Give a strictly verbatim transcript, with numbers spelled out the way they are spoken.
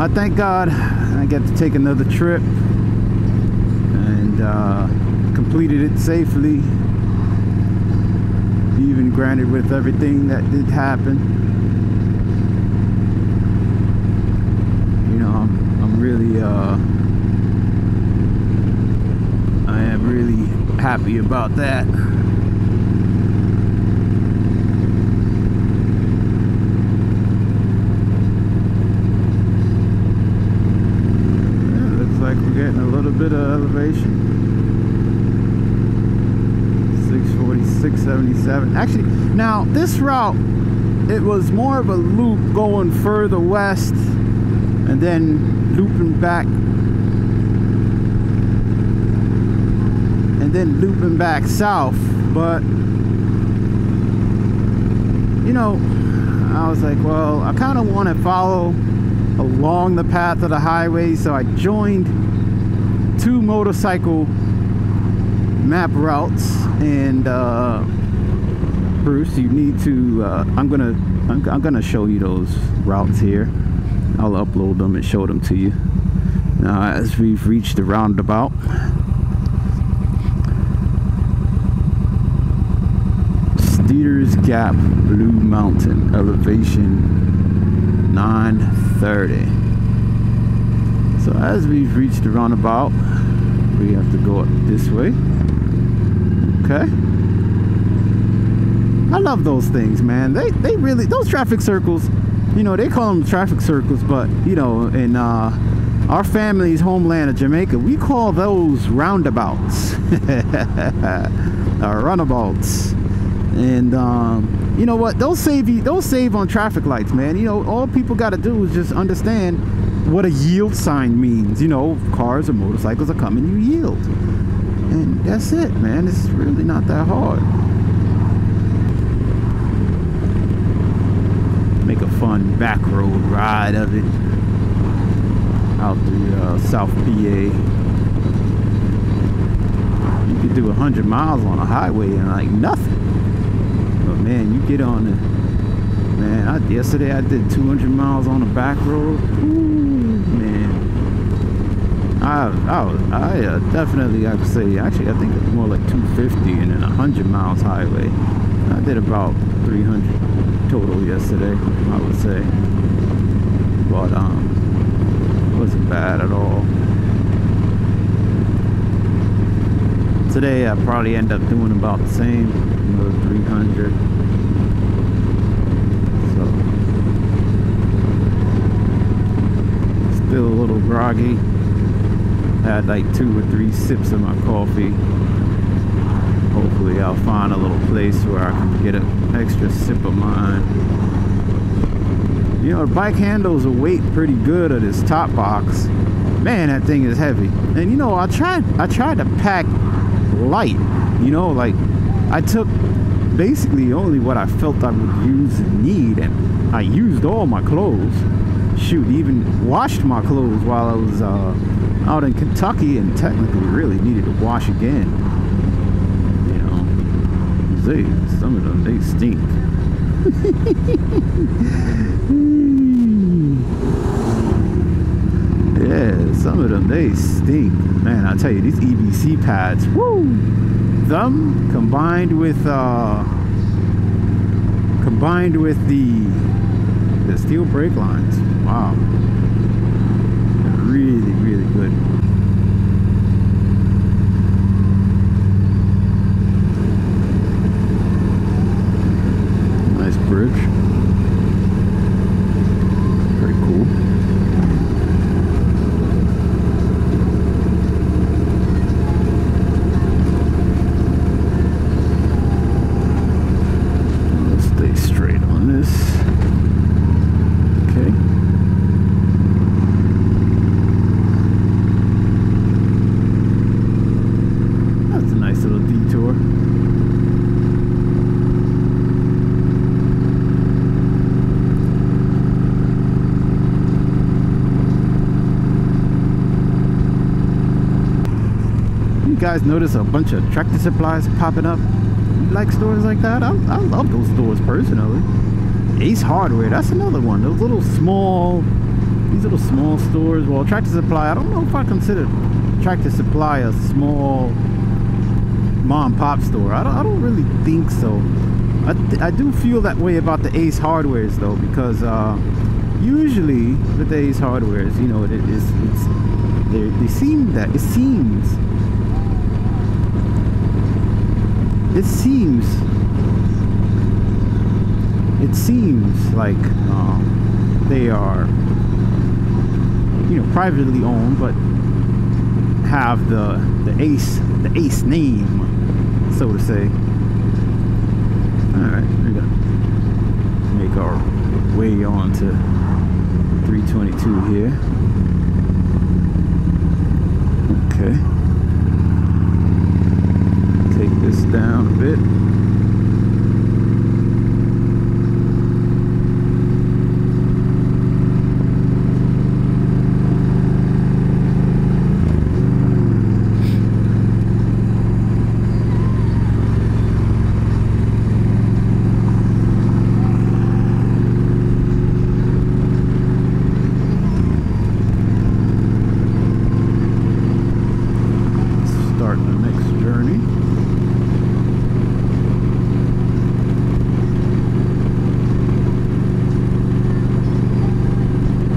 I thank God I got to take another trip and uh, completed it safely, even granted with everything that did happen. You know, I'm, I'm really uh, I am really happy about that. Getting a little bit of elevation. six forty, six seventy-seven. Actually, now this route, it was more of a loop going further west and then looping back. And then looping back south. But, you know, I was like, well, I kind of want to follow along the path of the highway, so I joined two motorcycle map routes. And uh, Bruce, you need to uh, I'm gonna I'm, I'm gonna show you those routes here. I'll upload them and show them to you now as we've reached the roundabout. Steeders Gap Blue Mountain, elevation nine thirty. So as we've reached the roundabout, we have to go up this way. Okay. I love those things, man. They they really, those traffic circles, you know, they call them traffic circles, but you know, in uh, our family's homeland of Jamaica, we call those roundabouts, or runabouts. And um, you know what? They'll save you. They'll save on traffic lights, man. You know, all people got to do is just understand what a yield sign means. You know, cars or motorcycles are coming, you yield, and that's it, man. It's really not that hard. Make a fun back road ride of it out the uh, South P A. You could do one hundred miles on a highway and like nothing, but man, you get on the Man, I, yesterday I did two hundred miles on the back road. Ooh, man. I, I, I uh, definitely, I would say, actually, I think it's more like two fifty and then one hundred miles highway. I did about three hundred total yesterday, I would say. But, um, it wasn't bad at all. Today, I probably end up doing about the same, another three hundred. Still a little groggy. Had like two or three sips of my coffee. Hopefully I'll find a little place where I can get an extra sip of mine. You know, the bike handles are weight pretty good of this top box. Man, that thing is heavy. And you know, I tried I tried to pack light. You know, like I took basically only what I felt I would use and need, and I used all my clothes. Shoot, even washed my clothes while I was uh, out in Kentucky, and technically really needed to wash again. You know, they, some of them, they stink. Yeah, some of them, they stink. Man, I tell you, these E B C pads, woo! Them combined with, uh, combined with the The steel brake lines, wow, really, really good. Nice bridge, very cool. Let's stay straight on this. Guys, notice a bunch of Tractor Supplies popping up. You like stores like that? I, I love those stores personally. Ace Hardware, that's another one. Those little small these little small stores. Well, Tractor Supply, I don't know if I consider Tractor Supply a small mom and pop store. I don't, I don't really think so. I, th I do feel that way about the Ace Hardwares though, because uh, usually with the Ace Hardwares, you know, it is it's, they seem that it seems it seems it seems like um, they are, you know, privately owned, but have the the Ace the Ace name, so to say. All right, we're gonna make our way on to three twenty-two here. Okay.